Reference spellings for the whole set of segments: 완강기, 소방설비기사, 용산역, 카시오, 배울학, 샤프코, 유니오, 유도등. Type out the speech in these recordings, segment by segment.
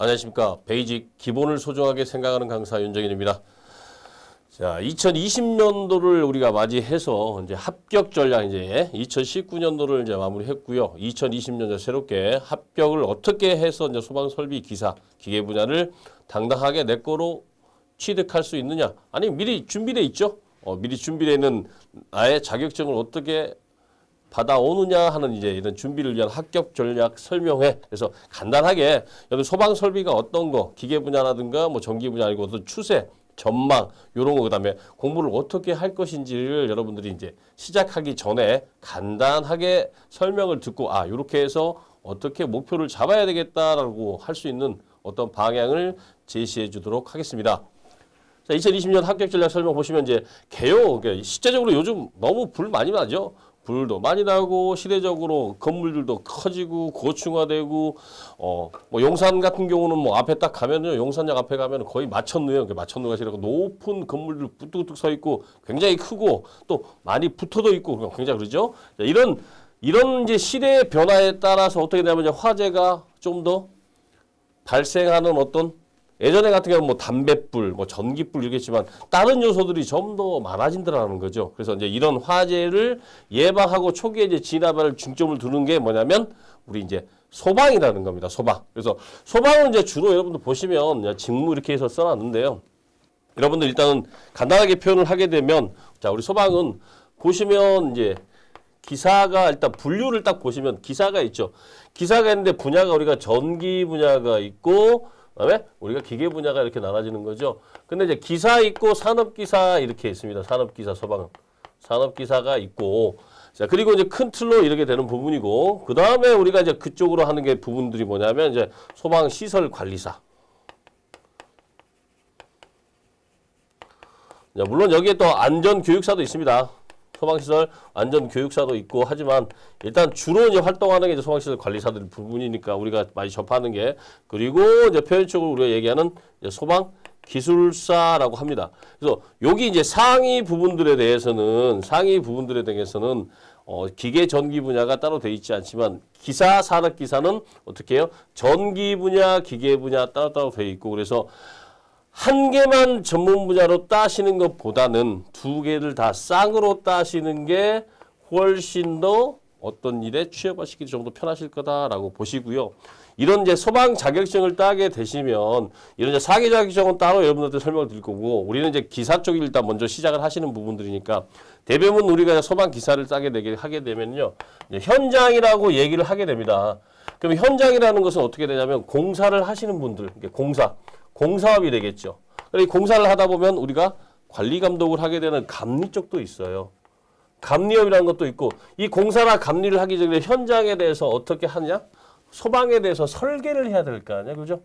안녕하십니까. 베이직 기본을 소중하게 생각하는 강사 윤정인입니다. 자, 2020년도를 우리가 맞이해서 이제 합격 전략 이제 2019년도를 이제 마무리했고요. 2020년도 새롭게 합격을 어떻게 해서 이제 소방 설비 기사 기계 분야를 당당하게 내 거로 취득할 수 있느냐? 아니 미리 준비돼 있죠. 미리 준비돼 있는 나의 자격증을 어떻게 받아오느냐 하는 이제 이런 준비를 위한 합격 전략 설명회. 그래서 간단하게 여기 소방 설비가 어떤 거, 기계 분야라든가 뭐 전기 분야 아니고 어떤 추세, 전망 이런 거 그다음에 공부를 어떻게 할 것인지를 여러분들이 이제 시작하기 전에 간단하게 설명을 듣고 아 이렇게 해서 어떻게 목표를 잡아야 되겠다라고 할 수 있는 어떤 방향을 제시해 주도록 하겠습니다. 자, 2020년 합격 전략 설명 보시면 이제 개요. 실제적으로 요즘 너무 불 많이 나죠. 불도 많이 나고 시대적으로 건물들도 커지고 고층화되고 뭐 용산 같은 경우는 뭐 앞에 딱 가면요 용산역 앞에 가면 거의 마천루예요. 마천루가 시라고 높은 건물들 뚝뚝뚝 서 있고 굉장히 크고 또 많이 붙어도 있고 굉장히 그러죠. 이런 이제 시대의 변화에 따라서 어떻게 되냐면 이제 화재가 좀 더 발생하는 어떤 예전에 같은 경우는 뭐 담뱃불, 뭐 전기불 이러겠지만 다른 요소들이 좀 더 많아진다라는 거죠. 그래서 이제 이런 화재를 예방하고 초기에 이제 진압을 중점을 두는 게 뭐냐면 우리 이제 소방이라는 겁니다. 소방. 그래서 소방은 이제 주로 여러분들 보시면 직무 이렇게 해서 써놨는데요. 여러분들 일단은 간단하게 표현을 하게 되면 자, 우리 소방은 보시면 이제 기사가 일단 분류를 딱 보시면 기사가 있죠. 기사가 있는데 분야가 우리가 전기 분야가 있고 그다음에 우리가 기계 분야가 이렇게 나눠지는 거죠. 근데 이제 기사 있고 산업기사 이렇게 있습니다. 산업기사 소방은 산업기사가 있고 자 그리고 이제 큰 틀로 이렇게 되는 부분이고 그 다음에 우리가 이제 그쪽으로 하는 게 부분들이 뭐냐면 이제 소방 시설 관리사. 자, 물론 여기에 또 안전 교육사도 있습니다. 소방시설 안전교육사도 있고 하지만 일단 주로 이제 활동하는 게 이제 소방시설 관리사들 부분이니까 우리가 많이 접하는 게 그리고 이제 표현적으로 우리가 얘기하는 이제 소방기술사라고 합니다. 그래서 여기 이제 상위 부분들에 대해서는 기계 전기 분야가 따로 돼 있지 않지만 기사 산업기사는 어떻게 해요? 전기 분야 기계 분야 따로따로 돼 있고 그래서 한 개만 전문 분야로 따시는 것보다는 두 개를 다 쌍으로 따시는 게 훨씬 더 어떤 일에 취업하시기 좀 더 편하실 거다라고 보시고요. 이런 이제 소방 자격증을 따게 되시면 이런 이제 사기 자격증은 따로 여러분들한테 설명을 드릴 거고 우리는 이제 기사 쪽을 일단 먼저 시작을 하시는 부분들이니까 대부분 우리가 소방 기사를 따게 되게 하게 되면요. 현장이라고 얘기를 하게 됩니다. 그럼 현장이라는 것은 어떻게 되냐면 공사를 하시는 분들, 공사업이 되겠죠. 그리고 공사를 하다 보면 우리가 관리 감독을 하게 되는 감리 쪽도 있어요. 감리업이라는 것도 있고 이 공사나 감리를 하기 전에 현장에 대해서 어떻게 하냐? 소방에 대해서 설계를 해야 될 거 아니야, 그죠?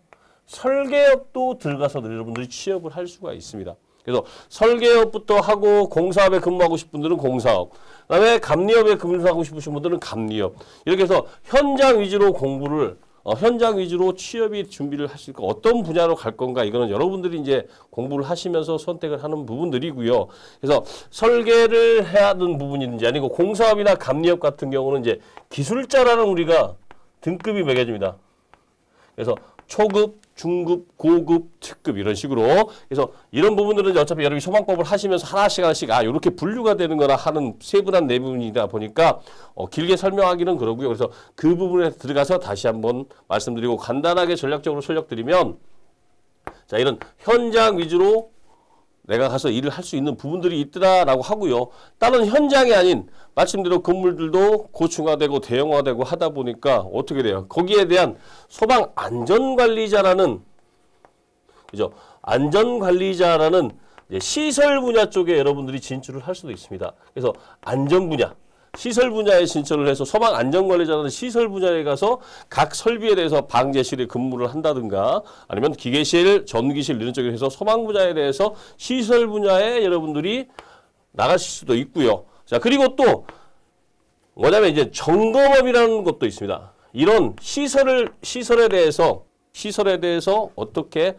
설계업도 들어가서 여러분들이 취업을 할 수가 있습니다. 그래서 설계업부터 하고 공사업에 근무하고 싶은 분들은 공사업, 그다음에 감리업에 근무하고 싶으신 분들은 감리업. 이렇게 해서 현장 위주로 공부를 현장 위주로 취업이 준비를 하실 거 어떤 분야로 갈 건가 이거는 여러분들이 이제 공부를 하시면서 선택을 하는 부분들이고요. 그래서 설계를 해야 하는 부분인지 아니고 공사업이나 감리업 같은 경우는 이제 기술자라는 우리가 등급이 매겨집니다. 그래서 초급, 중급, 고급, 특급 이런 식으로 그래서 이런 부분들은 어차피 여러분이 소방법을 하시면서 하나씩 아 이렇게 분류가 되는 거나 하는 세분한 내부분이다 보니까 길게 설명하기는 그러고요. 그래서 그 부분에 들어가서 다시 한번 말씀드리고 간단하게 전략적으로 설명드리면 자 이런 현장 위주로 내가 가서 일을 할 수 있는 부분들이 있더라라고 하고요. 다른 현장이 아닌 마침대로 건물들도 고층화되고 대형화되고 하다 보니까 어떻게 돼요? 거기에 대한 소방 안전관리자라는 그죠? 안전관리자라는 시설 분야 쪽에 여러분들이 진출을 할 수도 있습니다. 그래서 안전 분야 시설 분야에 진출을 해서 소방 안전관리자라는 시설 분야에 가서 각 설비에 대해서 방제실에 근무를 한다든가 아니면 기계실, 전기실 이런 쪽에 해서 소방 분야에 대해서 시설 분야에 여러분들이 나가실 수도 있고요. 자, 그리고 또 뭐냐면 이제 점검업이라는 것도 있습니다. 이런 시설에 대해서 어떻게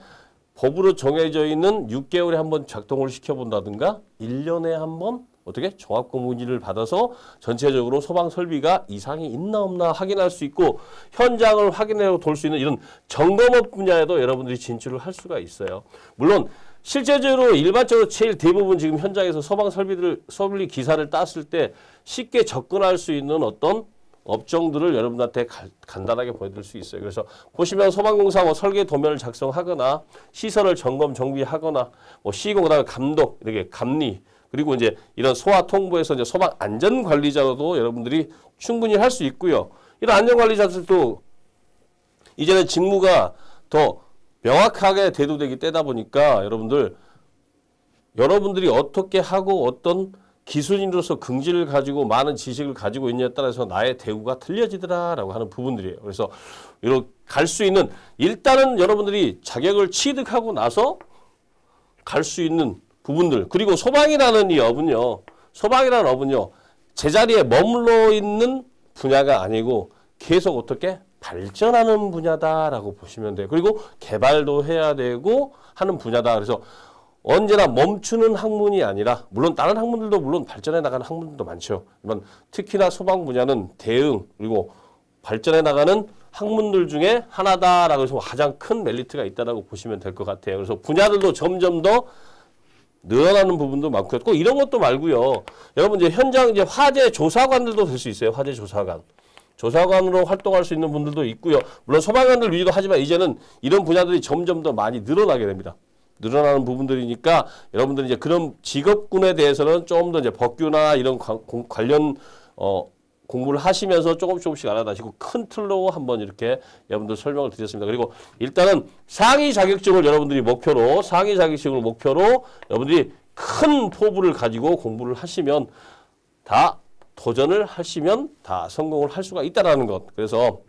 법으로 정해져 있는 6개월에 한번 작동을 시켜본다든가 1년에 한번 어떻게? 종합고무진을 받아서 전체적으로 소방설비가 이상이 있나 없나 확인할 수 있고 현장을 확인해 돌 수 있는 이런 점검업 분야에도 여러분들이 진출을 할 수가 있어요. 물론 실제적으로 일반적으로 제일 대부분 지금 현장에서 소방설비 기사를 땄을 때 쉽게 접근할 수 있는 어떤 업종들을 여러분한테 간단하게 보여드릴 수 있어요. 그래서 보시면 소방공사 뭐 설계 도면을 작성하거나 시설을 점검 정비하거나 뭐 시공 그다음에 감독 이렇게 감리 그리고 이제 이런 소화 통보에서 이제 소방 안전 관리자로도 여러분들이 충분히 할 수 있고요. 이런 안전 관리자들도 이제는 직무가 더 명확하게 대두되기 때다 보니까 여러분들이 어떻게 하고 어떤 기술인으로서 긍지를 가지고 많은 지식을 가지고 있냐에 따라서 나의 대우가 틀려지더라라고 하는 부분들이에요. 그래서 이렇게 갈 수 있는 일단은 여러분들이 자격을 취득하고 나서 갈 수 있는 부분들 그리고 소방이라는 이 업은요. 소방이라는 업은요. 제자리에 머물러 있는 분야가 아니고 계속 어떻게 발전하는 분야다라고 보시면 돼요. 그리고 개발도 해야 되고 하는 분야다. 그래서 언제나 멈추는 학문이 아니라 물론 다른 학문들도 물론 발전해 나가는 학문들도 많죠. 특히나 소방 분야는 대응 그리고 발전해 나가는 학문들 중에 하나다라고 해서 가장 큰 메리트가 있다라고 보시면 될 것 같아요. 그래서 분야들도 점점 더 늘어나는 부분도 많고요. 꼭 이런 것도 말고요. 여러분 이제 현장 이제 화재 조사관들도 될 수 있어요. 화재 조사관. 조사관으로 활동할 수 있는 분들도 있고요. 물론 소방관들 위주도 하지만 이제는 이런 분야들이 점점 더 많이 늘어나게 됩니다. 늘어나는 부분들이니까 여러분들이 이제 그런 직업군에 대해서는 조금 더 이제 법규나 이런 관련 공부를 하시면서 조금씩 알아다시고 큰 틀로 한번 이렇게 여러분들 설명을 드렸습니다. 그리고 일단은 상위 자격증을 여러분들이 목표로 여러분들이 큰 포부를 가지고 공부를 하시면 다 도전을 하시면 다 성공을 할 수가 있다라는 것. 그래서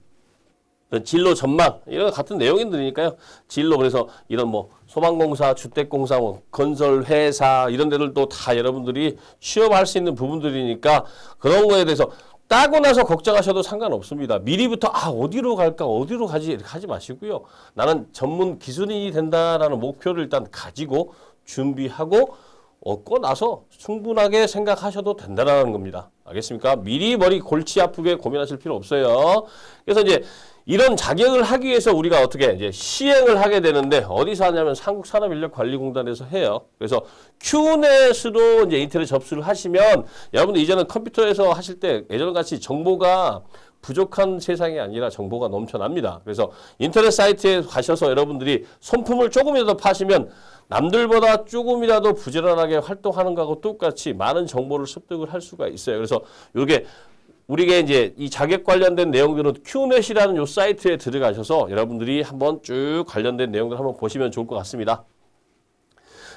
진로 전망 이런 같은 내용들이니까요. 진로 그래서 이런 뭐 소방공사, 주택공사, 뭐 건설회사 이런 데들도 다 여러분들이 취업할 수 있는 부분들이니까 그런 거에 대해서 따고 나서 걱정하셔도 상관없습니다. 미리부터 어디로 갈까 어디로 가지 이렇게 하지 마시고요. 나는 전문 기술인이 된다라는 목표를 일단 가지고 준비하고 얻고 나서 충분하게 생각하셔도 된다라는 겁니다. 알겠습니까? 미리 머리 골치 아프게 고민하실 필요 없어요. 그래서 이제 이런 자격을 하기 위해서 우리가 어떻게 이제 시행을 하게 되는데 어디서 하냐면 한국산업인력관리공단에서 해요. 그래서 QNET으로 이제 인터넷 접수를 하시면 여러분들 이제는 컴퓨터에서 하실 때 예전같이 정보가 부족한 세상이 아니라 정보가 넘쳐납니다. 그래서 인터넷 사이트에 가셔서 여러분들이 손품을 조금이라도 파시면 남들보다 조금이라도 부지런하게 활동하는 거하고 똑같이 많은 정보를 습득을 할 수가 있어요. 그래서 이렇게 우리가 이제 이 자격 관련된 내용들은 QNET이라는 요 사이트에 들어가셔서 여러분들이 한번 쭉 관련된 내용들 한번 보시면 좋을 것 같습니다.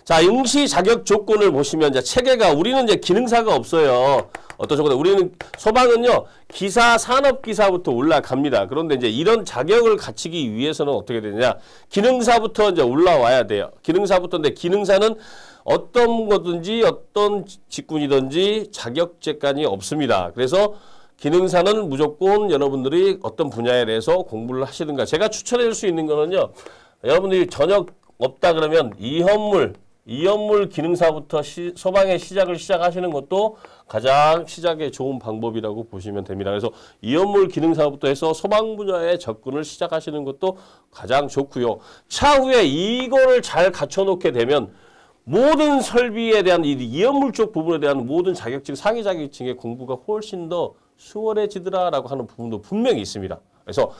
자, 응시 자격 조건을 보시면 이제 체계가 우리는 이제 기능사가 없어요. 어떤 조건에 우리는 소방은요 기사 산업기사부터 올라갑니다. 그런데 이제 이런 자격을 갖추기 위해서는 어떻게 되느냐 기능사부터 이제 올라와야 돼요. 기능사부터인데 기능사는 어떤 거든지 어떤 직군이든지 자격제한이 없습니다. 그래서 기능사는 무조건 여러분들이 어떤 분야에 대해서 공부를 하시든가 제가 추천해 줄 수 있는 거는요. 여러분들이 전역 없다 그러면 이현물 기능사부터 소방의 시작을 시작하시는 것도 가장 시작에 좋은 방법이라고 보시면 됩니다. 그래서 이현물 기능사부터 해서 소방 분야에 접근을 시작하시는 것도 가장 좋고요. 차후에 이거를 잘 갖춰놓게 되면 모든 설비에 대한 이 이연물 쪽 부분에 대한 모든 자격증, 상위 자격증의 공부가 훨씬 더 수월해지더라라고 하는 부분도 분명히 있습니다. 그래서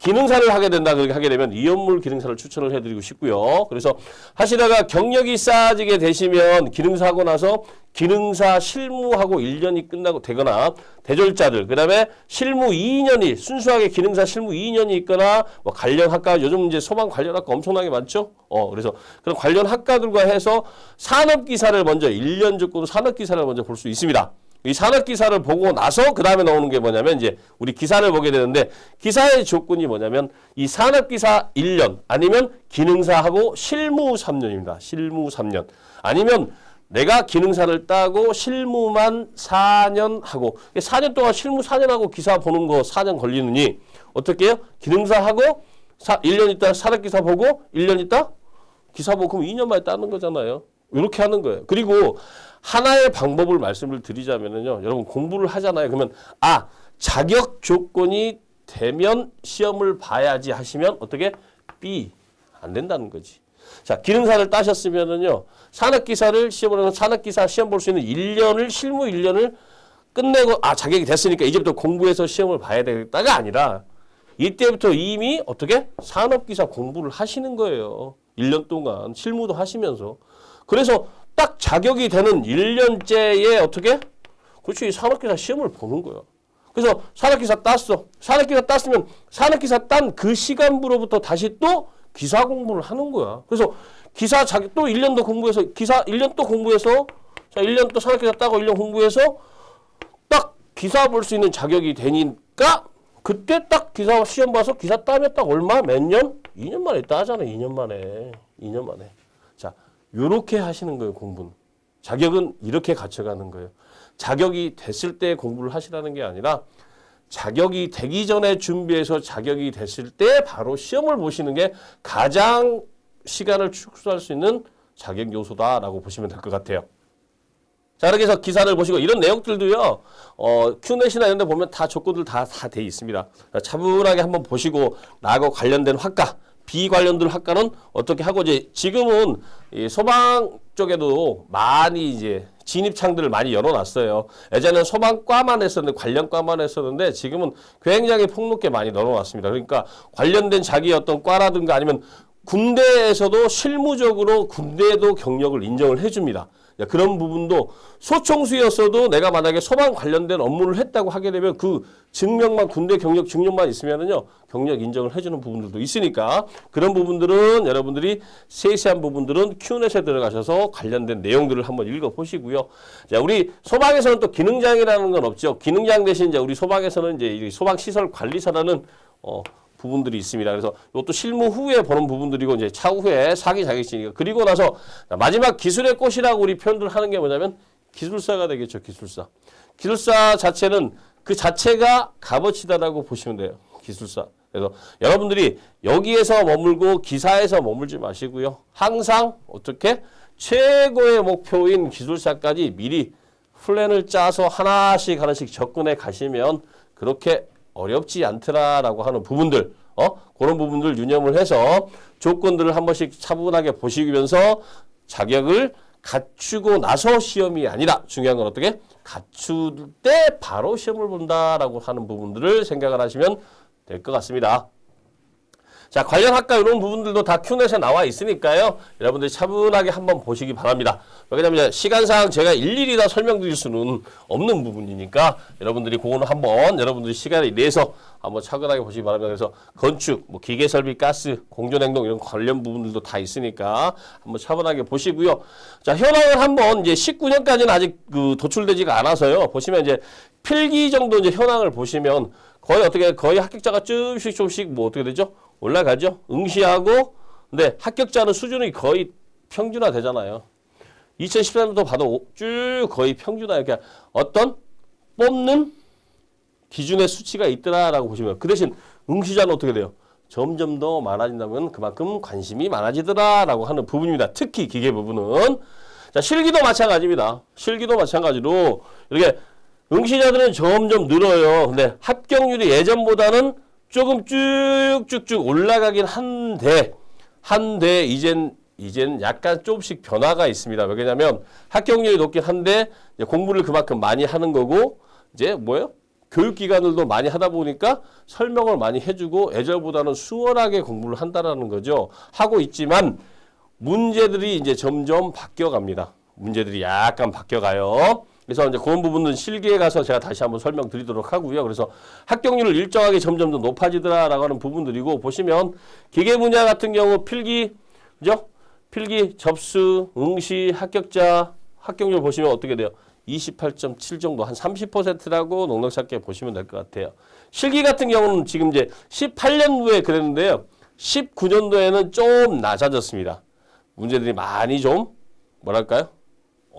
기능사를 하게 된다, 그렇게 하게 되면 이연물 기능사를 추천을 해드리고 싶고요. 그래서 하시다가 경력이 쌓아지게 되시면 기능사하고 나서 기능사 실무하고 1년이 끝나고 되거나 대졸자들, 그 다음에 실무 2년이 순수하게 기능사 실무 2년이 있거나 뭐 관련 학과, 요즘 이제 소방 관련 학과 엄청나게 많죠? 그래서 그런 관련 학과들과 해서 산업기사를 먼저 1년 조건으로 산업기사를 먼저 볼 수 있습니다. 이 산업기사를 보고 나서 그 다음에 나오는 게 뭐냐면 이제 우리 기사를 보게 되는데 기사의 조건이 뭐냐면 이 산업기사 1년 아니면 기능사하고 실무 3년입니다. 실무 3년 아니면 내가 기능사를 따고 실무만 4년 하고 4년 동안 실무 4년 하고 기사 보는 거 4년 걸리느니 어떻게 해요? 기능사하고 1년 있다 산업기사 보고 1년 있다 기사 보고 그럼 2년 만에 따는 거잖아요. 이렇게 하는 거예요. 그리고 하나의 방법을 말씀을 드리자면요. 여러분 공부를 하잖아요. 그러면 아, 자격 조건이 되면 시험을 봐야지 하시면 어떻게? B. 안 된다는 거지. 자, 기능사를 따셨으면은요. 산업기사를 시험을 해서 산업기사 시험 볼 수 있는 1년을 실무 1년을 끝내고 아, 자격이 됐으니까 이제부터 공부해서 시험을 봐야 되겠다가 아니라 이때부터 이미 어떻게? 산업기사 공부를 하시는 거예요. 1년 동안 실무도 하시면서. 그래서 딱 자격이 되는 1년째에 어떻게? 그렇지. 산업기사 시험을 보는 거예요. 그래서 산업기사 땄어. 산업기사 땄으면 산업기사 딴 그 시간부로부터 다시 또 기사 공부를 하는 거야. 그래서 기사 자격 또 1년 더 공부해서 기사 1년 또 공부해서 자 1년 또 산업기사 따고 1년 공부해서 딱 기사 볼 수 있는 자격이 되니까 그때 딱 기사 시험 봐서 기사 따면 딱 얼마? 몇 년? 2년 만에 따잖아. 2년 만에. 2년 만에. 자, 요렇게 하시는 거예요. 공부는. 자격은 이렇게 갖춰가는 거예요. 자격이 됐을 때 공부를 하시라는 게 아니라 자격이 되기 전에 준비해서 자격이 됐을 때 바로 시험을 보시는 게 가장 시간을 축소할 수 있는 자격 요소다라고 보시면 될 것 같아요. 자, 이렇게 해서 기사를 보시고 이런 내용들도요. QNET이나 이런 데 보면 다 조건들 다 돼 있습니다. 차분하게 한번 보시고 나하고 관련된 학과, 비관련된 학과는 어떻게 하고 이제 지금은 이 소방 쪽에도 많이 이제 진입창들을 많이 열어놨어요. 예전에는 소방과만 했었는데 관련과만 했었는데 지금은 굉장히 폭넓게 많이 열어놨습니다. 그러니까 관련된 자기 어떤 과라든가 아니면 군대에서도 실무적으로 군대도 경력을 인정을 해줍니다. 그런 부분도 소총수였어도 내가 만약에 소방 관련된 업무를 했다고 하게 되면 그 증명만 군대 경력 증명만 있으면은요 경력 인정을 해주는 부분들도 있으니까 그런 부분들은 여러분들이 세세한 부분들은 QNET에 들어가셔서 관련된 내용들을 한번 읽어보시고요. 자, 우리 소방에서는 또 기능장이라는 건 없죠. 기능장 대신 이제 우리 소방에서는 이제 소방시설 관리사라는 부분들이 있습니다. 그래서 이것도 실무 후에 보는 부분들이고 이제 차후에 사기 자격증이니까 그리고 나서 마지막 기술의 꽃이라고 우리 표현들 하는 게 뭐냐면 기술사가 되겠죠. 기술사. 기술사 자체는 그 자체가 값어치다라고 보시면 돼요. 기술사. 그래서 여러분들이 여기에서 머물고 기사에서 머물지 마시고요. 항상 어떻게 최고의 목표인 기술사까지 미리 플랜을 짜서 하나씩 하나씩 접근해 가시면 그렇게 어렵지 않더라라고 하는 부분들, 그런 부분들 유념을 해서 조건들을 한 번씩 차분하게 보시면서 자격을 갖추고 나서 시험이 아니라 중요한 건 어떻게? 갖출 때 바로 시험을 본다라고 하는 부분들을 생각을 하시면 될 것 같습니다. 자, 관련 학과 이런 부분들도 다 QNET에 나와 있으니까요. 여러분들이 차분하게 한번 보시기 바랍니다. 왜냐하면 시간상 제가 일일이 다 설명드릴 수는 없는 부분이니까 여러분들이 그거는 한번 여러분들이 시간을 내서 한번 차근하게 보시기 바랍니다. 그래서 건축, 뭐 기계설비, 가스, 공전행동 이런 관련 부분들도 다 있으니까 한번 차분하게 보시고요. 자, 현황을 한번 이제 19년까지는 아직 그 도출되지가 않아서요. 보시면 이제 필기 정도 이제 현황을 보시면 거의 합격자가 조금씩 뭐 어떻게 되죠? 올라가죠. 응시하고 근데 합격자는 수준이 거의 평준화 되잖아요. 2013년도 봐도 쭉 거의 평준화 이렇게 어떤 뽑는 기준의 수치가 있더라라고 보시면 그 대신 응시자는 어떻게 돼요? 점점 더 많아진다면 그만큼 관심이 많아지더라라고 하는 부분입니다. 특히 기계 부분은 자 실기도 마찬가지입니다. 실기도 마찬가지로 이렇게 응시자들은 점점 늘어요. 근데 합격률이 예전보다는 조금 쭉쭉쭉 올라가긴 한데 이젠 약간 조금씩 변화가 있습니다. 왜냐면 합격률이 높긴 한데 이제 공부를 그만큼 많이 하는 거고 이제 뭐예요? 교육기관들도 많이 하다 보니까 설명을 많이 해주고 예전보다는 수월하게 공부를 한다라는 거죠. 하고 있지만 문제들이 이제 점점 바뀌어갑니다. 문제들이 약간 바뀌어가요. 그래서 이제 그런 부분은 실기에 가서 제가 다시 한번 설명드리도록 하고요. 그래서 합격률을 일정하게 점점 더 높아지더라라고 하는 부분들이고 보시면 기계 분야 같은 경우 필기, 그죠? 필기 접수, 응시, 합격자, 합격률 보시면 어떻게 돼요? 28.7 정도 한 30%라고 넉넉찮게 보시면 될 것 같아요. 실기 같은 경우는 지금 이제 18년도에 그랬는데요. 19년도에는 좀 낮아졌습니다. 문제들이 많이 좀 뭐랄까요?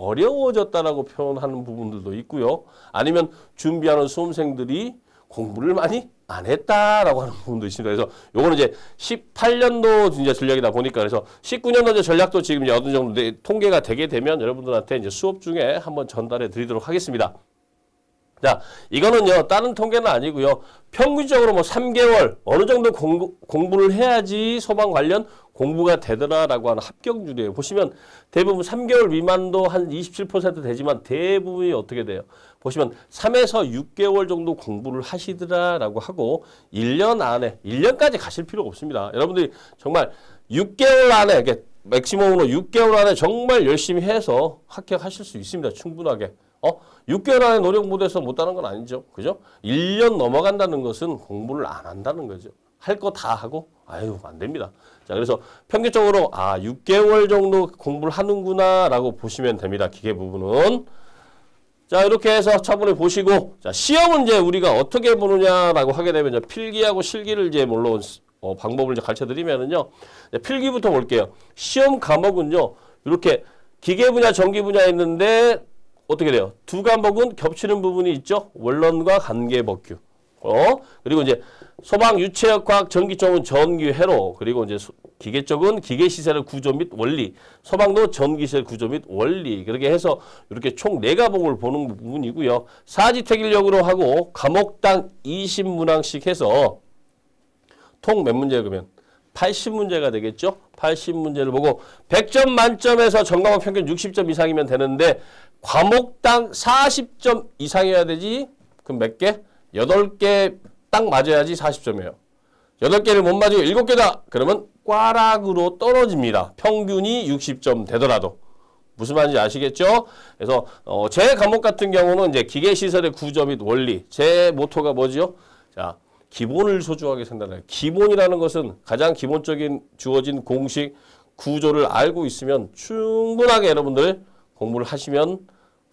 어려워졌다라고 표현하는 부분들도 있고요. 아니면 준비하는 수험생들이 공부를 많이 안 했다라고 하는 부분도 있습니다. 그래서 요거는 이제 18년도 이제 전략이다 보니까 그래서 19년도 이제 전략도 지금 이제 어느 정도 통계가 되게 되면 여러분들한테 이제 수업 중에 한번 전달해 드리도록 하겠습니다. 자, 이거는요, 다른 통계는 아니고요. 평균적으로 뭐 3개월 어느 정도 공부를 해야지 소방 관련 공부가 되더라라고 하는 합격률이에요. 보시면 대부분 3개월 미만도 한 27% 되지만 대부분이 어떻게 돼요? 보시면 3에서 6개월 정도 공부를 하시더라라고 하고 1년 안에, 1년까지 가실 필요가 없습니다. 여러분들이 정말 6개월 안에, 이렇게 맥시멈으로 6개월 안에 정말 열심히 해서 합격하실 수 있습니다. 충분하게. 6개월 안에 노력 못해서 못하는 건 아니죠. 그죠? 1년 넘어간다는 것은 공부를 안 한다는 거죠. 할 거 다 하고, 아유, 안 됩니다. 자, 그래서 평균적으로, 6개월 정도 공부를 하는구나라고 보시면 됩니다. 기계 부분은. 자, 이렇게 해서 차분히 보시고, 자, 시험은 이제 우리가 어떻게 보느냐라고 하게 되면, 필기하고 실기를 이제 물론, 방법을 이제 가르쳐 드리면은요, 필기부터 볼게요. 시험 과목은요, 이렇게 기계 분야, 전기 분야에 있는데, 어떻게 돼요? 두 과목은 겹치는 부분이 있죠. 원론과 관계법규. 그리고 이제 소방 유체역학 전기 쪽은 전기 회로, 그리고 이제 기계 쪽은 기계 시설의 구조 및 원리, 소방도 전기 시설 구조 및 원리. 그렇게 해서 이렇게 총 4과목을 보는 부분이고요. 사지택일력으로 하고 과목당 20문항씩 해서 통 몇 문제 그러면 80문제가 되겠죠. 80문제를 보고 100점 만점에서 전과목 평균 60점 이상이면 되는데 과목당 40점 이상이어야 되지. 그럼 몇 개? 8개 딱 맞아야지 40점이에요. 8개를 못 맞으면 7개다. 그러면 꽈락으로 떨어집니다. 평균이 60점 되더라도. 무슨 말인지 아시겠죠? 그래서 제 과목 같은 경우는 이제 기계시설의 구조 및 원리. 제 모토가 뭐죠? 자, 기본을 소중하게 생각해요. 기본이라는 것은 가장 기본적인 주어진 공식, 구조를 알고 있으면 충분하게 여러분들 공부를 하시면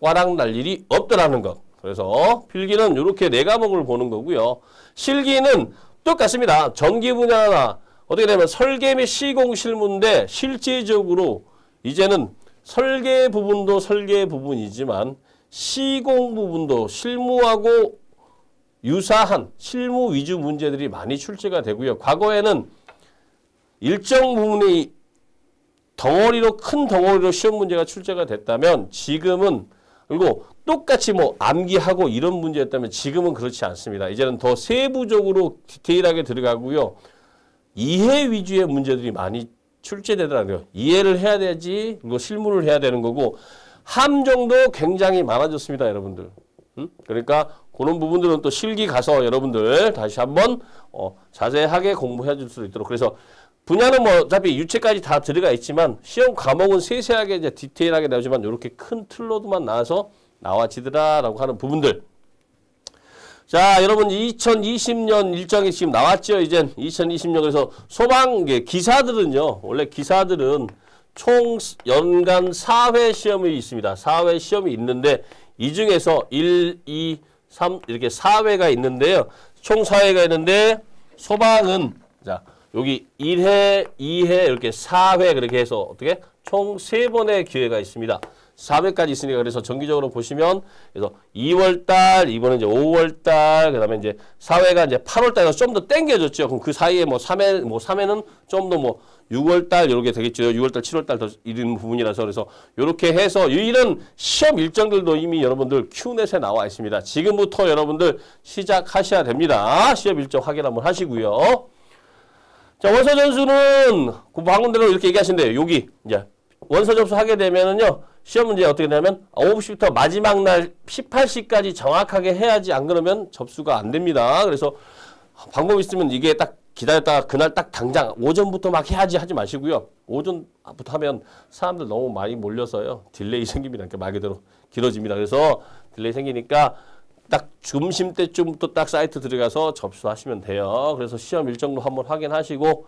꽈락 날 일이 없더라는 것. 그래서 필기는 이렇게 4과목을 보는 거고요. 실기는 똑같습니다. 전기 분야나 어떻게 되면 설계 및 시공 실무인데 실제적으로 이제는 설계 부분도 설계 부분이지만 시공 부분도 실무하고 유사한 실무 위주 문제들이 많이 출제가 되고요. 과거에는 일정 부분이 덩어리로, 큰 덩어리로 시험 문제가 출제가 됐다면 지금은, 그리고 똑같이 뭐 암기하고 이런 문제였다면 지금은 그렇지 않습니다. 이제는 더 세부적으로 디테일하게 들어가고요. 이해 위주의 문제들이 많이 출제되더라고요. 이해를 해야 되지, 그리고 실무를 해야 되는 거고, 함정도 굉장히 많아졌습니다, 여러분들. 그러니까 그런 부분들은 또 실기 가서 여러분들 다시 한번 자세하게 공부해 줄 수 있도록. 그래서 분야는 뭐 어차피 유체까지 다 들어가 있지만 시험 과목은 세세하게 이제 디테일하게 나오지만 이렇게 큰 틀로도만 나와서 나와지더라라고 하는 부분들. 자, 여러분 2020년 일정이 지금 나왔죠. 이젠 2020년. 그래서 소방계 기사들은요, 원래 기사들은 총 연간 4회 시험이 있습니다. 4회 시험이 있는데 이 중에서 1, 2, 3 이렇게 4회가 있는데요. 총 4회가 있는데 소방은 자, 여기 1회, 2회, 이렇게 4회 그렇게 해서 어떻게? 총 3번의 기회가 있습니다. 4회까지 있으니까 그래서 정기적으로 보시면 그래서 2월달, 이번에 이제 5월달, 그 다음에 이제 4회가 이제 8월달에서 좀 더 땡겨졌죠. 그럼 그 사이에 뭐 3회는 좀 더 뭐 6월달 이렇게 되겠죠. 6월달, 7월달 더 이런 부분이라서 그래서 이렇게 해서 이런 시험 일정들도 이미 여러분들 QNET에 나와 있습니다. 지금부터 여러분들 시작하셔야 됩니다. 시험 일정 확인 한번 하시고요. 자, 원서 점수는 방금 대로 이렇게 얘기하신대요. 여기 이제 원서 점수 하게 되면은요, 시험 문제 어떻게 되냐면 9시부터 마지막 날 18시까지 정확하게 해야지, 안 그러면 접수가 안 됩니다. 그래서 방법이 있으면 이게 딱 기다렸다가 그날 딱 당장 오전부터 막 해야지 하지 마시고요. 오전부터 하면 사람들 너무 많이 몰려서요, 딜레이 생깁니다. 그러니까 말 그대로 길어집니다. 그래서 딜레이 생기니까 딱 점심 때쯤부터 딱 사이트 들어가서 접수하시면 돼요. 그래서 시험 일정도 한번 확인하시고,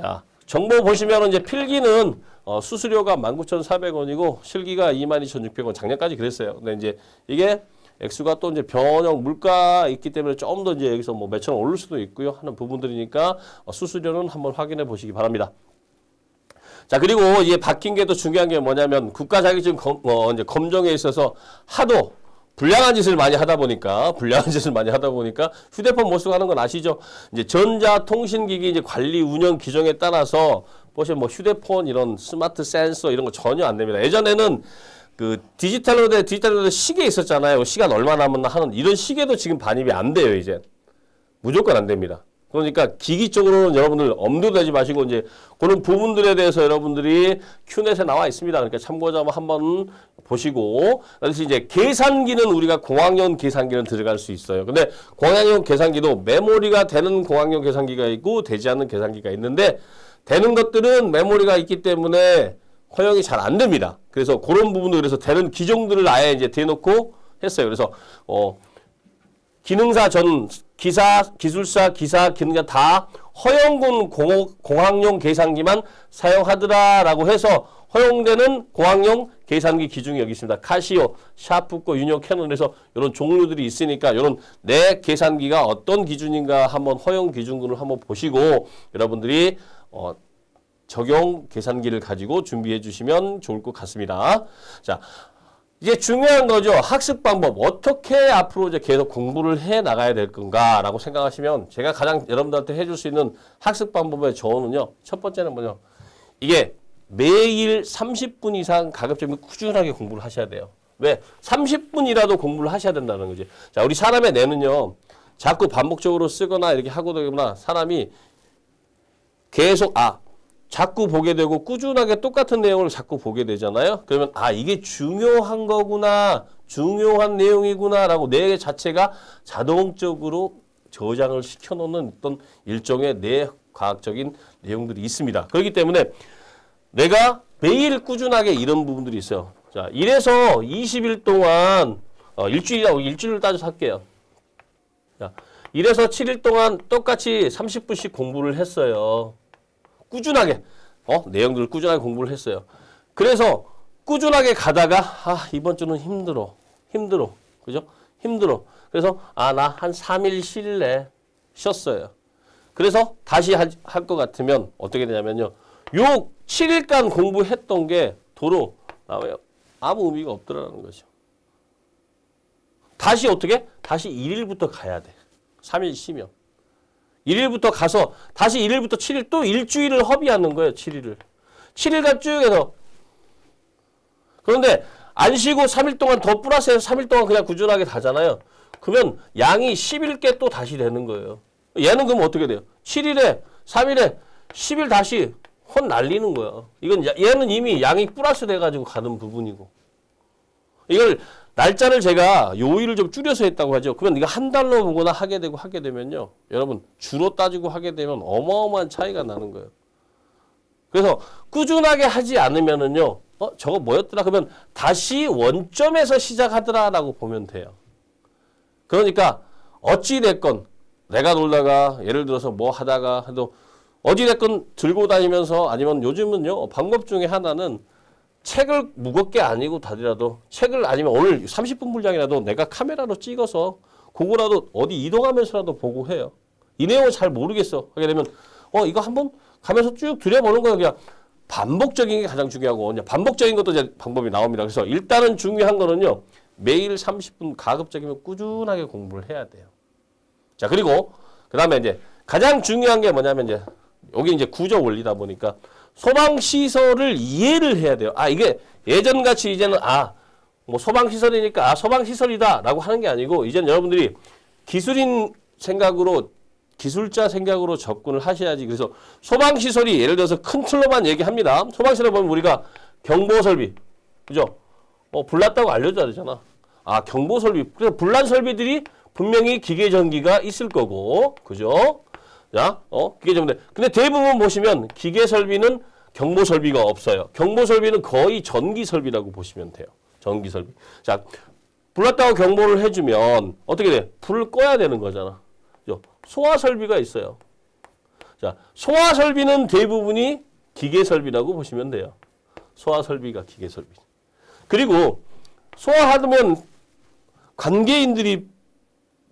자, 정보 보시면 이제 필기는 수수료가 19,400원이고 실기가 22,600원. 작년까지 그랬어요. 근데 이제 이게 액수가 또 이제 변형 물가 있기 때문에 좀 더 이제 여기서 뭐 몇천 원 오를 수도 있고요 하는 부분들이니까 수수료는 한번 확인해 보시기 바랍니다. 자, 그리고 이게 바뀐 게 또 중요한 게 뭐냐면 국가 자격증 이제 검정에 있어서 하도 불량한 짓을 많이 하다 보니까 휴대폰 못 쓰고 하는 건 아시죠? 이제 전자통신기기 이제 관리 운영 규정에 따라서 보시면 뭐 휴대폰 이런 스마트 센서 이런 거 전혀 안 됩니다. 예전에는 그 디지털로 된 시계 있었잖아요. 시간 얼마 남았나 하는 이런 시계도 지금 반입이 안 돼요. 이제 무조건 안 됩니다. 그러니까 기기 쪽으로는 여러분들 엄두 내지 마시고 이제 그런 부분들에 대해서 여러분들이 큐넷에 나와 있습니다. 그러니까 참고자만 한번 보시고, 그래서 이제 계산기는 우리가 공학용 계산기는 들어갈 수 있어요. 근데 공학용 계산기도 메모리가 되는 공학용 계산기가 있고 되지 않는 계산기가 있는데 되는 것들은 메모리가 있기 때문에 허용이 잘 안 됩니다. 그래서 그런 부분도 그래서 되는 기종들을 아예 이제 대놓고 했어요. 그래서 기능사 전 기사, 기술사, 기사, 기능사 다 허용군 공학용 계산기만 사용하더라라고 해서 허용되는 공학용 계산기 기준이 여기 있습니다. 카시오, 샤프코, 유니오, 캐논에서 이런 종류들이 있으니까 이런 내 계산기가 어떤 기준인가 한번 허용 기준군을 한번 보시고 여러분들이 적용 계산기를 가지고 준비해 주시면 좋을 것 같습니다. 자. 이제 중요한 거죠. 학습 방법. 어떻게 앞으로 이제 계속 공부를 해 나가야 될 건가라고 생각하시면 제가 가장 여러분들한테 해줄 수 있는 학습 방법의 조언은요. 첫 번째는 뭐냐. 이게 매일 30분 이상 가급적이면 꾸준하게 공부를 하셔야 돼요. 왜? 30분이라도 공부를 하셔야 된다는 거지. 자, 우리 사람의 뇌는요. 자꾸 반복적으로 쓰거나 이렇게 하고 되거나 사람이 계속 자꾸 보게 되고 꾸준하게 똑같은 내용을 자꾸 보게 되잖아요. 그러면 이게 중요한 거구나, 중요한 내용이구나 라고 뇌 자체가 자동적으로 저장을 시켜놓는 어떤 일종의 뇌과학적인 내용들이 있습니다. 그렇기 때문에 내가 매일 꾸준하게 이런 부분들이 있어요. 자, 이래서 20일 동안 일주일을 따져서 할게요. 자, 이래서 7일 동안 똑같이 30분씩 공부를 했어요. 꾸준하게 내용들을 꾸준하게 공부를 했어요. 그래서 꾸준하게 가다가 이번 주는 힘들어. 그죠? 힘들어. 그래서 나 한 3일 쉴래. 쉬었어요. 그래서 다시 할 것 같으면 어떻게 되냐면요. 요 7일간 공부했던 게 도로 나와요. 아무 의미가 없더라는 거죠. 다시 어떻게? 다시 1일부터 가야 돼. 3일 쉬면. 1일부터 가서 다시 1일부터 7일 또 일주일을 허비하는 거예요. 7일간 쭉 해서. 그런데 안 쉬고 3일 동안 더 플러스해서 3일 동안 그냥 꾸준하게 가잖아요. 그러면 양이 11개 또 다시 되는 거예요. 얘는 그럼 어떻게 돼요? 7일에 3일에 10일 다시 헛 날리는 거예요. 이건 얘는 이미 양이 플러스 돼가지고 가는 부분이고. 이걸 날짜를 제가 요일을 좀 줄여서 했다고 하죠. 그러면 이거 한 달로 보거나 하게 되면요. 여러분 주로 따지고 하게 되면 어마어마한 차이가 나는 거예요. 그래서 꾸준하게 하지 않으면은요. 저거 뭐였더라? 그러면 다시 원점에서 시작하더라라고 보면 돼요. 그러니까 어찌 됐건 내가 놀다가 예를 들어서 뭐 하다가 해도 어찌 됐건 들고 다니면서 아니면 요즘은요. 방법 중에 하나는 책을 무겁게 아니고 다리라도 책을 아니면 오늘 30분 분량이라도 내가 카메라로 찍어서 그거라도 어디 이동하면서라도 보고 해요. 이 내용을 잘 모르겠어 하게 되면 이거 한번 가면서 쭉 들여보는 거예요. 그냥 반복적인 게 가장 중요하고 반복적인 것도 이제 방법이 나옵니다. 그래서 일단은 중요한 거는요. 매일 30분 가급적이면 꾸준하게 공부를 해야 돼요. 자, 그리고 그 다음에 이제 가장 중요한 게 뭐냐면 이제 여기 이제 구조 원리다 보니까 소방시설을 이해를 해야 돼요. 이게 예전같이 이제는 뭐 소방시설이니까 소방시설이다 라고 하는 게 아니고 이제는 여러분들이 기술인 생각으로 기술자 생각으로 접근을 하셔야지. 그래서 소방시설이 예를 들어서 큰 틀로만 얘기합니다. 소방시설을 보면 우리가 경보설비 그죠? 불났다고 알려줘야 되잖아. 경보설비. 그래서 불난설비들이 분명히 기계전기가 있을 거고 그죠? 자, 기계전기. 근데 대부분 보시면 기계설비는 경보설비가 없어요. 경보설비는 거의 전기설비라고 보시면 돼요. 전기설비. 자, 불났다고 경보를 해주면 어떻게 돼? 불을 꺼야 되는 거잖아. 그죠? 소화설비가 있어요. 자, 소화설비는 대부분이 기계설비라고 보시면 돼요. 소화설비가 기계설비. 그리고 소화하면 관계인들이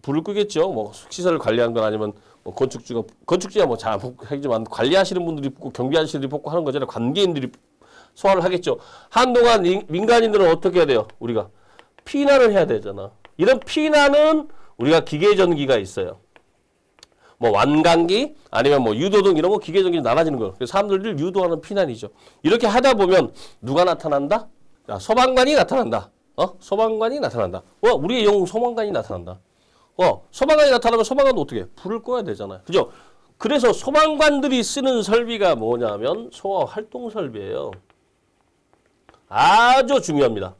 불을 끄겠죠. 뭐 시설을 관리한 건 아니면 건축주가 뭐 잘 하지만 관리하시는 분들이 뽑고 경비하시는 분들이 뽑고 하는 거잖아요. 관계인들이 소화를 하겠죠. 한동안 민간인들은 어떻게 해야 돼요? 우리가 피난을 해야 되잖아. 이런 피난은 우리가 기계전기가 있어요. 뭐 완강기 아니면 뭐 유도등 이런 거 기계전기로 나눠지는 거예요. 그래서 사람들을 유도하는 피난이죠. 이렇게 하다 보면 누가 나타난다? 야, 소방관이 나타난다. 소방관이 나타난다. 우리의 영웅 소방관이 나타난다. 소방관이 나타나면 소방관도 어떻게 해? 불을 꺼야 되잖아요. 그죠? 그래서 소방관들이 쓰는 설비가 뭐냐면 소화 활동 설비예요. 아주 중요합니다.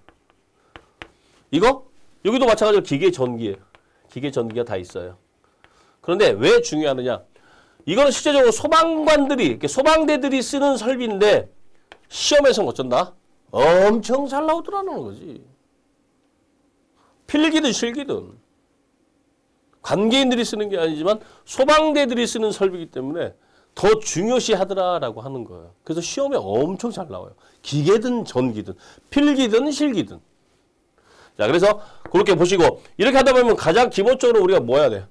이거? 여기도 마찬가지로 기계 전기예요. 기계 전기가 다 있어요. 그런데 왜 중요하느냐? 이거는 실제적으로 소방관들이, 소방대들이 쓰는 설비인데 시험에서는 어쩐다? 엄청 잘 나오더라는 거지. 필기든 실기든. 관계인들이 쓰는 게 아니지만 소방대들이 쓰는 설비이기 때문에 더 중요시하더라라고 하는 거예요. 그래서 시험에 엄청 잘 나와요. 기계든 전기든 필기든 실기든. 자, 그래서 그렇게 보시고 이렇게 하다 보면 가장 기본적으로 우리가 뭐 해야 돼요?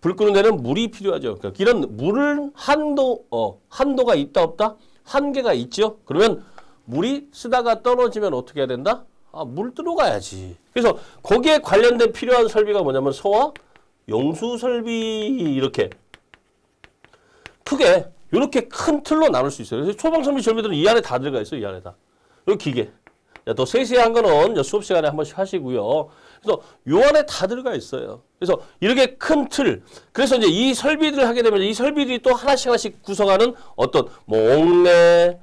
불 끄는 데는 물이 필요하죠. 그러니까 이런 물은 한도가 있다 없다? 한계가 있죠. 그러면 물이 쓰다가 떨어지면 어떻게 해야 된다? 아, 물 들어가야지. 그래서 거기에 관련된 필요한 설비가 뭐냐면 소화 용수 설비 이렇게 크게 이렇게 큰 틀로 나눌 수 있어요. 그래서 소방 설비 설비들은 이 안에 다 들어가 있어요. 이 안에 다. 요 기계. 더 세세한 거는 수업 시간에 한 번씩 하시고요. 그래서 요 안에 다 들어가 있어요. 그래서 이렇게 큰 틀. 그래서 이제 이 설비들을 하게 되면 이 설비들이 또 하나씩 하나씩 구성하는 어떤 뭐 옥내,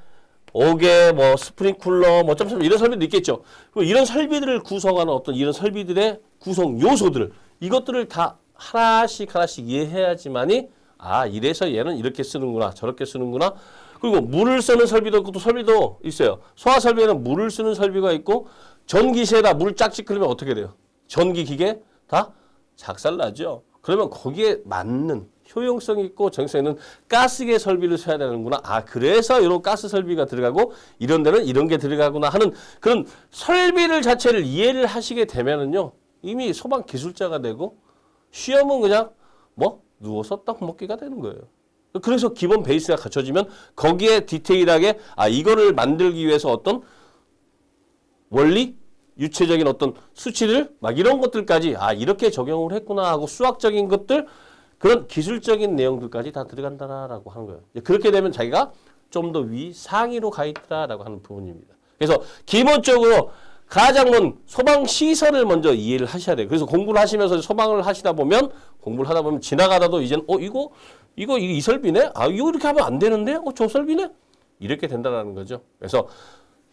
옥에 뭐 스프링쿨러, 뭐 점점 이런 설비도 있겠죠. 이런 설비들을 구성하는 어떤 이런 설비들의 구성 요소들을 이것들을 다 하나씩 하나씩 이해해야지만이 아 이래서 얘는 이렇게 쓰는구나 저렇게 쓰는구나. 그리고 물을 쓰는 설비도 있고 또 설비도 있어요. 소화 설비에는 물을 쓰는 설비가 있고 전기실에다 물 짝짓 그러면 어떻게 돼요? 전기 기계 다 작살나죠. 그러면 거기에 맞는 효용성 있고 정성이 있는 가스계 설비를 써야 되는구나. 아 그래서 이런 가스 설비가 들어가고 이런 데는 이런 게 들어가구나 하는 그런 설비를 자체를 이해를 하시게 되면은요 이미 소방 기술자가 되고 시험은 그냥 뭐 누워서 떡 먹기가 되는 거예요. 그래서 기본 베이스가 갖춰지면 거기에 디테일하게 아 이거를 만들기 위해서 어떤 원리, 유체적인 어떤 수치들 막 이런 것들까지 아 이렇게 적용을 했구나 하고 수학적인 것들 그런 기술적인 내용들까지 다 들어간다라고 하는 거예요. 그렇게 되면 자기가 좀 더 위 상위로 가 있다라고 하는 부분입니다. 그래서 기본적으로 가장 먼저 소방시설을 먼저 이해를 하셔야 돼요. 그래서 공부를 하시면서 소방을 하시다 보면 공부를 하다 보면 지나가다도 이제는 이거 이 설비네? 아 이거 이렇게 하면 안 되는데? 저 설비네? 이렇게 된다는 거죠. 그래서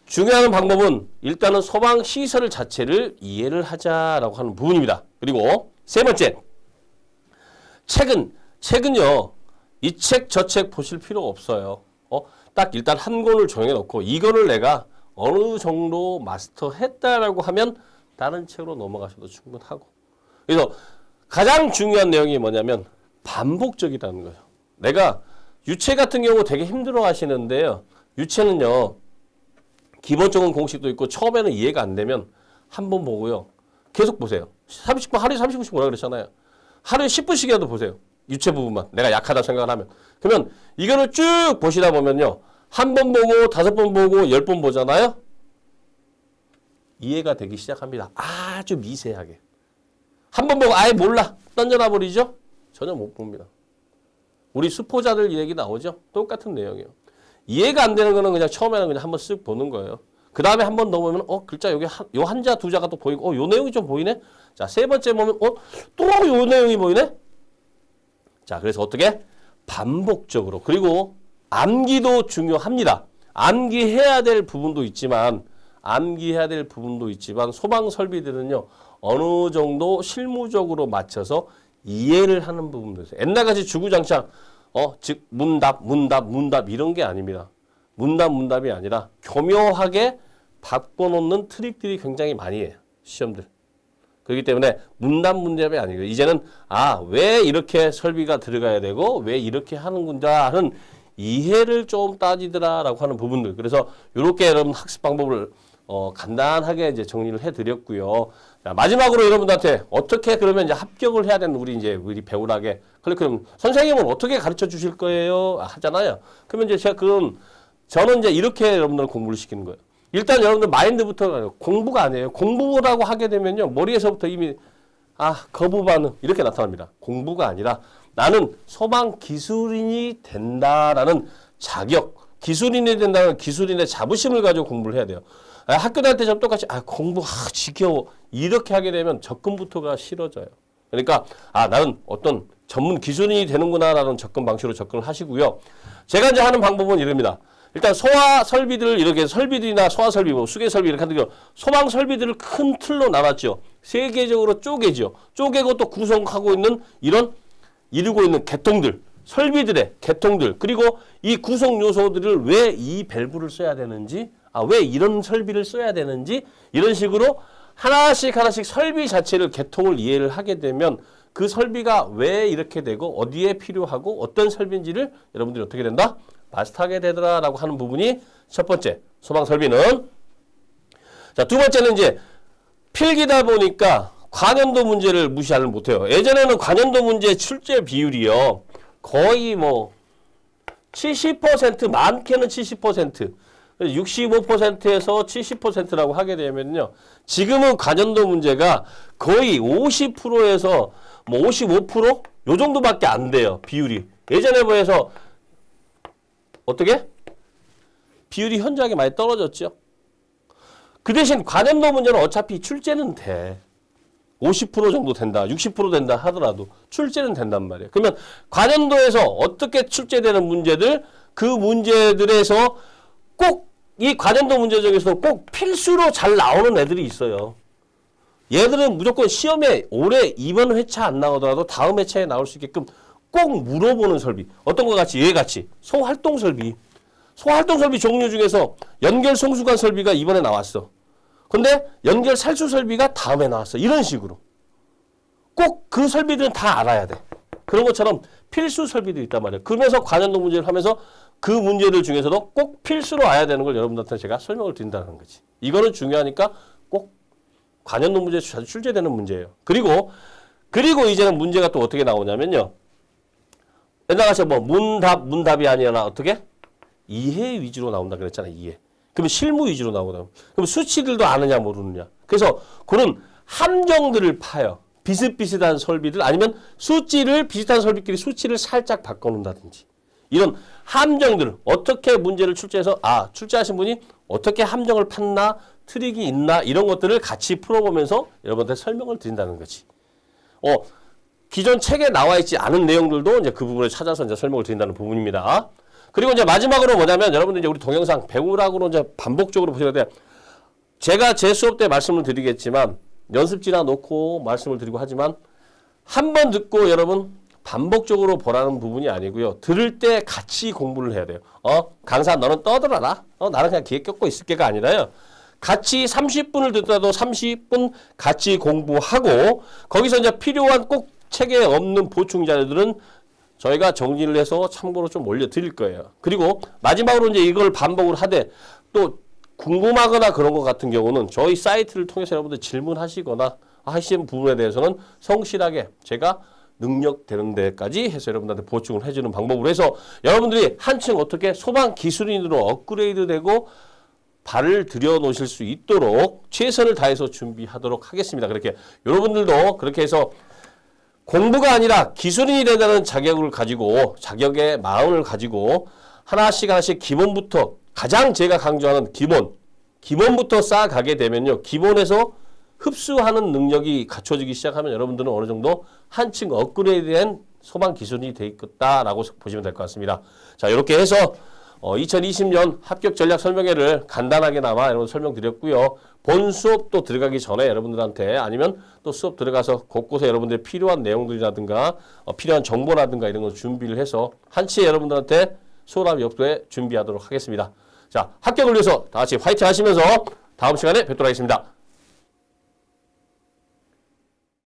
중요한 방법은 일단은 소방시설 자체를 이해를 하자라고 하는 부분입니다. 그리고 세 번째 책은 책은요 이 책 저 책 보실 필요 없어요. 딱 일단 한 권을 정해놓고 이거를 내가 어느 정도 마스터했다라고 하면 다른 책으로 넘어가셔도 충분하고. 그래서 가장 중요한 내용이 뭐냐면 반복적이라는 거예요. 내가 유체 같은 경우 되게 힘들어 하시는데요. 유체는요. 기본적인 공식도 있고 처음에는 이해가 안 되면 한 번 보고요. 계속 보세요. 30분 하루에 30분씩 보라 그랬잖아요. 하루에 10분씩이라도 보세요. 유체 부분만. 내가 약하다 생각을 하면. 그러면 이거를 쭉 보시다 보면요. 한 번 보고 5번 보고 10번 보잖아요. 이해가 되기 시작합니다. 아주 미세하게. 한 번 보고 아예 몰라. 던져놔 버리죠. 전혀 못 봅니다. 우리 수포자들 얘기 나오죠. 똑같은 내용이에요. 이해가 안 되는 거는 그냥 처음에는 그냥 한번 쓱 보는 거예요. 그 다음에 한 번 더 보면 글자 여기 요 한자 두 자가 또 보이고 요 내용이 좀 보이네. 자, 세 번째 보면 또 요 내용이 보이네. 자, 그래서 어떻게? 반복적으로. 그리고 암기도 중요합니다. 암기해야 될 부분도 있지만 소방 설비들은요. 어느 정도 실무적으로 맞춰서 이해를 하는 부분도 있어요. 옛날같이 주구장창 즉 문답 이런 게 아닙니다. 문답이 아니라 교묘하게 바꿔놓는 트릭들이 굉장히 많이 해요. 시험들. 그렇기 때문에 문답이 아니고 이제는 아, 왜 이렇게 설비가 들어가야 되고 왜 이렇게 하는구나 하는 이해를 좀 따지더라라고 하는 부분들. 그래서 이렇게 여러분 학습 방법을 간단하게 이제 정리를 해드렸고요. 자, 마지막으로 여러분들한테 어떻게 그러면 이제 합격을 해야 되는 우리 배우라게 그럼 선생님은 어떻게 가르쳐 주실 거예요? 하잖아요. 그러면 이제 저는 이제 이렇게 여러분들 공부를 시키는 거예요. 일단 여러분들 마인드부터 공부가 아니에요. 공부라고 하게 되면요. 머리에서부터 이미 거부 반응 이렇게 나타납니다. 공부가 아니라 나는 소방 기술인이 된다라는 자격, 기술인이 된다는 기술인의 자부심을 가지고 공부를 해야 돼요. 학교 다닐 때처럼 똑같이 공부 지겨워 이렇게 하게 되면 접근부터가 싫어져요. 그러니까 나는 어떤 전문 기술인이 되는구나라는 접근 방식으로 접근을 하시고요. 제가 이제 하는 방법은 이럽니다. 일단 소화 설비들을 이렇게 설비들이나 소화 설비, 뭐 수계 설비 이렇게 하는 경우 소방 설비들을 큰 틀로 나눴죠. 세계적으로 쪼개죠. 쪼개고 또 구성하고 있는 이런 이루고 있는 개통들, 설비들의 개통들, 그리고 이 구성 요소들을 왜 이 밸브를 써야 되는지, 왜 이런 설비를 써야 되는지 이런 식으로 하나씩 하나씩 설비 자체를 개통을 이해를 하게 되면 그 설비가 왜 이렇게 되고 어디에 필요하고 어떤 설비인지를 여러분들이 어떻게 된다? 마스터하게 되더라라고 하는 부분이 첫 번째 소방 설비는, 자, 두 번째는 이제 필기다 보니까 관연도 문제를 무시하지 못해요. 예전에는 관연도 문제 출제 비율이요 거의 뭐 70% 많게는 70% 65%에서 70%라고 하게 되면요. 지금은 관연도 문제가 거의 50%에서 뭐 55% 요 정도밖에 안 돼요. 비율이. 예전에 비해서 어떻게? 비율이 현저하게 많이 떨어졌죠. 그 대신 관연도 문제는 어차피 출제는 돼. 50% 정도 된다. 60% 된다 하더라도 출제는 된단 말이에요. 그러면 관연도에서 어떻게 출제되는 문제들, 그 문제들에서 꼭 이 관연도 문제 중에서도 꼭 필수로 잘 나오는 애들이 있어요. 얘들은 무조건 시험에 올해 이번 회차 안 나오더라도 다음 회차에 나올 수 있게끔 꼭 물어보는 설비. 어떤 것 같이? 얘 같이. 소활동 설비. 소활동 설비 종류 중에서 연결 송수관 설비가 이번에 나왔어. 근데 연결 살수 설비가 다음에 나왔어. 이런 식으로. 꼭 그 설비들은 다 알아야 돼. 그런 것처럼 필수 설비도 있단 말이에요. 그러면서 관연도 문제를 하면서 그 문제들 중에서도 꼭 필수로 와야 되는 걸 여러분들한테 제가 설명을 드린다는 거지. 이거는 중요하니까 꼭 관연도 문제에 자주 출제되는 문제예요. 그리고 이제는 문제가 또 어떻게 나오냐면요. 옛날 같이 뭐 문답이 아니라 어떻게? 이해 위주로 나온다 그랬잖아요. 이해. 그러면 실무 위주로 나오거든요. 그럼 수치들도 아느냐 모르느냐. 그래서 그런 함정들을 파요. 비슷비슷한 설비들 아니면 수치를 비슷한 설비끼리 수치를 살짝 바꿔놓는다든지. 이런 함정들, 어떻게 문제를 출제해서 출제하신 분이 어떻게 함정을 팠나, 트릭이 있나 이런 것들을 같이 풀어보면서 여러분한테 설명을 드린다는 거지. 기존 책에 나와 있지 않은 내용들도 이제 그 부분을 찾아서 이제 설명을 드린다는 부분입니다. 그리고 이제 마지막으로 뭐냐면 여러분들 이제 우리 동영상 배우라고로 이제 반복적으로 보셔야 돼요. 제가 제 수업 때 말씀을 드리겠지만 연습지나 놓고 말씀을 드리고 하지만 한 번 듣고 여러분 반복적으로 보라는 부분이 아니고요. 들을 때 같이 공부를 해야 돼요. 강사 너는 떠들어라. 나는 그냥 귀에 껴고 있을게가 아니라요. 같이 30분을 듣더라도 30분 같이 공부하고 거기서 이제 필요한 꼭 책에 없는 보충 자료들은 저희가 정리를 해서 참고로 좀 올려드릴 거예요. 그리고 마지막으로 이제 이걸 반복을 하되 또 궁금하거나 그런 것 같은 경우는 저희 사이트를 통해서 여러분들 질문하시거나 하시는 부분에 대해서는 성실하게 제가 능력 되는 데까지 해서 여러분들한테 보충을 해주는 방법으로 해서 여러분들이 한층 어떻게 소방 기술인으로 업그레이드 되고 발을 들여 놓으실 수 있도록 최선을 다해서 준비하도록 하겠습니다. 그렇게 여러분들도 그렇게 해서 공부가 아니라 기술인이 된다는 자격을 가지고 자격의 마음을 가지고 하나씩 하나씩 기본부터 가장 제가 강조하는 기본부터 쌓아가게 되면요. 기본에서 흡수하는 능력이 갖춰지기 시작하면 여러분들은 어느 정도 한층 업그레이드된 소방 기술이 되겠다라고 보시면 될 것 같습니다. 자, 이렇게 해서 2020년 합격 전략 설명회를 간단하게나마 여러분 설명드렸고요. 본 수업도 들어가기 전에 여러분들한테 아니면 또 수업 들어가서 곳곳에 여러분들의 필요한 내용들이라든가 필요한 정보라든가 이런 걸 준비를 해서 한치의 여러분들한테 소홀함이 없도록 준비하도록 하겠습니다. 자, 합격을 위해서 다 같이 화이팅 하시면서 다음 시간에 뵙도록 하겠습니다.